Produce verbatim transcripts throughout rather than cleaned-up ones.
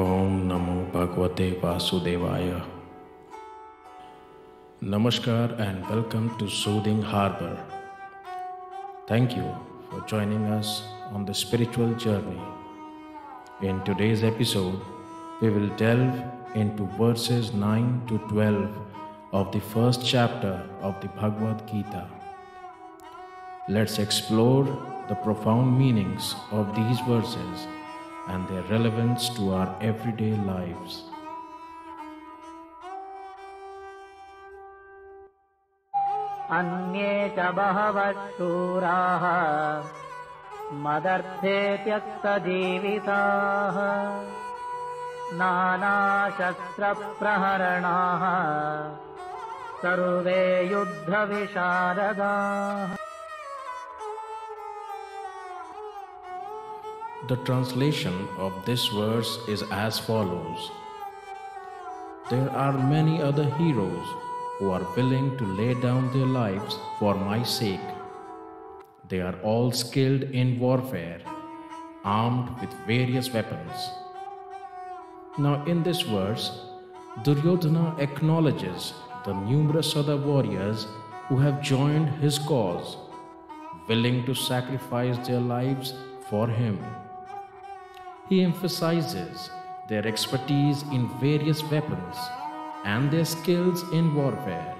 Om Namo Bhagavate Vasudevaya. Namaskar and welcome to Soothing Harbour. Thank you for joining us on the spiritual journey. In today's episode, we will delve into verses nine to twelve of the first chapter of the Bhagavad Gita. Let's explore the profound meanings of these verses and their relevance to our everyday lives. Annetabhavatsuraa madarthe tyakta jivitaah nana shastra praharanaah sarve yuddha visharadaah. The translation of this verse is as follows. There are many other heroes who are willing to lay down their lives for my sake. They are all skilled in warfare, armed with various weapons. Now in this verse, Duryodhana acknowledges the numerous other warriors who have joined his cause, willing to sacrifice their lives for him. He emphasizes their expertise in various weapons and their skills in warfare.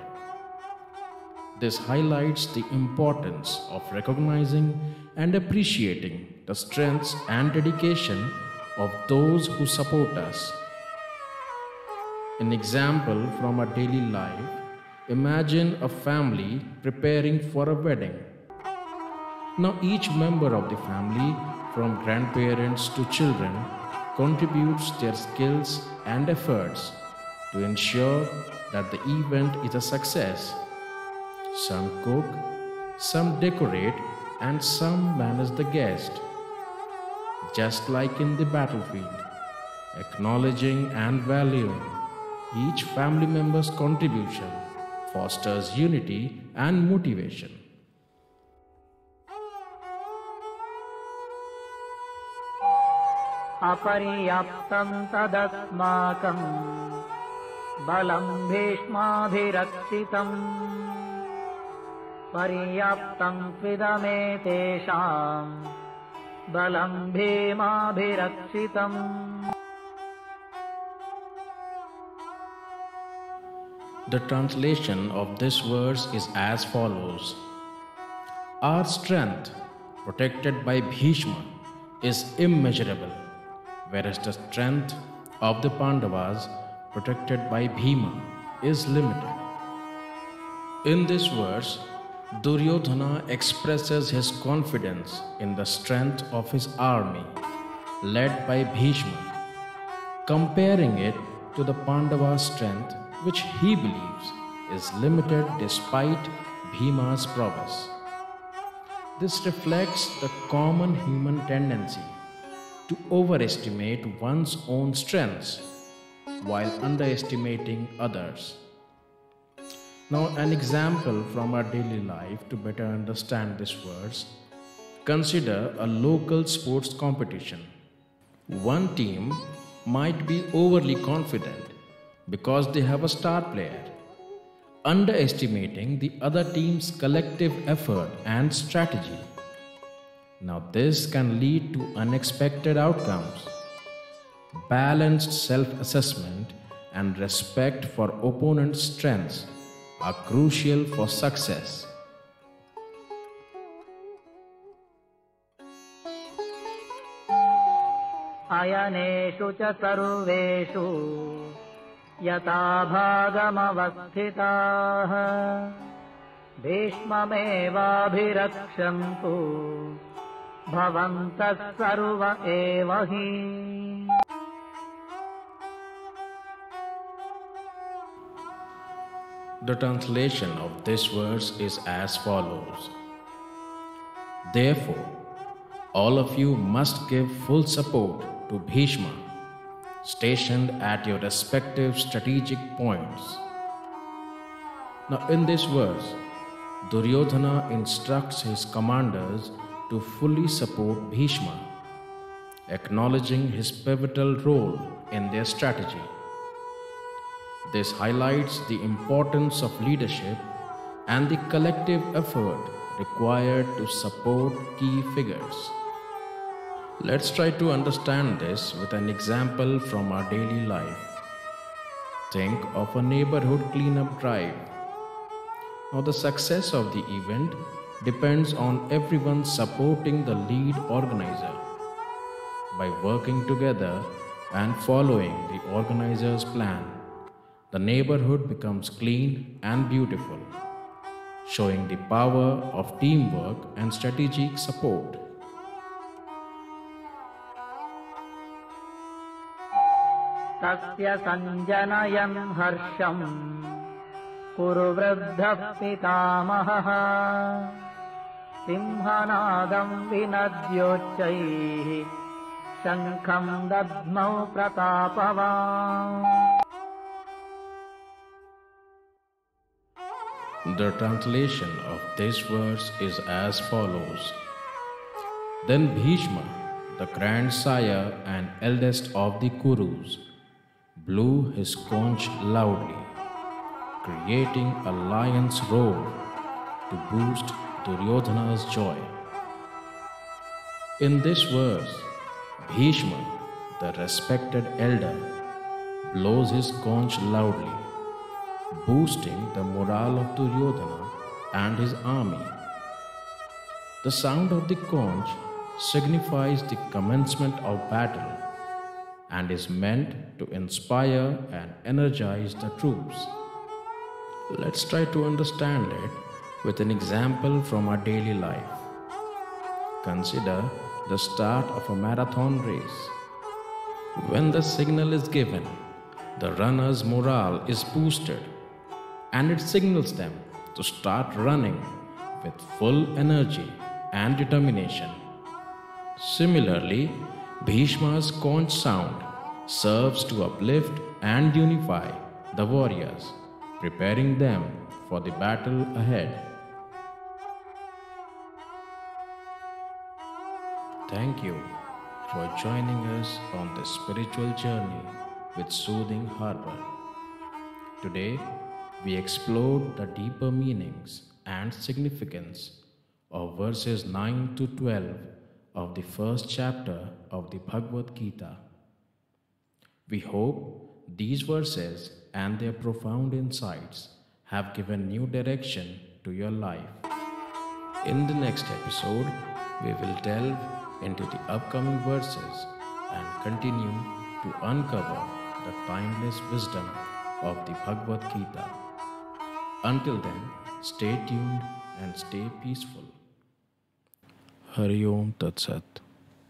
This highlights the importance of recognizing and appreciating the strengths and dedication of those who support us. An example from our daily life, imagine a family preparing for a wedding. Now each member of the family, from grandparents to children, contributes their skills and efforts to ensure that the event is a success. Some cook, some decorate, and some manage the guest. Just like in the battlefield, acknowledging and valuing each family member's contribution fosters unity and motivation. Apariyaptam tadasmakam balam bhishmabhirakshitam pariyaptam tvidamethesham balam bhimabhirakshitam. The translation of this verse is as follows. Our strength, protected by Bhishma, is immeasurable, whereas the strength of the Pandavas, protected by Bhima, is limited. In this verse, Duryodhana expresses his confidence in the strength of his army, led by Bhishma, comparing it to the Pandava's strength, which he believes is limited despite Bhima's prowess. This reflects the common human tendency to overestimate one's own strengths while underestimating others. Now, an example from our daily life to better understand this verse. Consider a local sports competition. One team might be overly confident because they have a star player, underestimating the other team's collective effort and strategy. Now this can lead to unexpected outcomes. Balanced self-assessment and respect for opponents' strengths are crucial for success. Ayaneshu ca sarveshu yata bhagamavasthitah bhishmamevabhirakshantu Bhavantat Saruva Evahi. The translation of this verse is as follows. Therefore, all of you must give full support to Bhishma, stationed at your respective strategic points. Now in this verse, Duryodhana instructs his commanders to fully support Bhishma. acknowledging his pivotal role in their strategy. This highlights the importance of leadership and the collective effort required to support key figures. Let's try to understand this with an example from our daily life. Think of a neighborhood cleanup drive. Now, the success of the event depends on everyone supporting the lead organizer. By working together and following the organizer's plan, the neighborhood becomes clean and beautiful, showing the power of teamwork and strategic support. Tasya sanjanayam harsham kuru vruddha pitamaha simhanadam vinadyochai shankham dadmau pratapava. The translation of this verse is as follows. Then Bhishma, the grandsire and eldest of the Kurus, blew his conch loudly, creating a lion's roar to boost Duryodhana's joy. In this verse, Bhishma, the respected elder, blows his conch loudly, boosting the morale of Duryodhana and his army. The sound of the conch signifies the commencement of battle and is meant to inspire and energize the troops. Let's try to understand it with an example from our daily life. Consider the start of a marathon race. When the signal is given, the runner's morale is boosted, and it signals them to start running with full energy and determination. Similarly, Bhishma's conch sound serves to uplift and unify the warriors, preparing them for the battle ahead. Thank you for joining us on this spiritual journey with Soothing Harbour. Today, we explored the deeper meanings and significance of verses nine to twelve of the first chapter of the Bhagavad Gita. We hope these verses and their profound insights have given new direction to your life. In the next episode, we will delve into the upcoming verses and continue to uncover the timeless wisdom of the Bhagavad Gita. Until then, stay tuned and stay peaceful. Hari Om Tat Sat.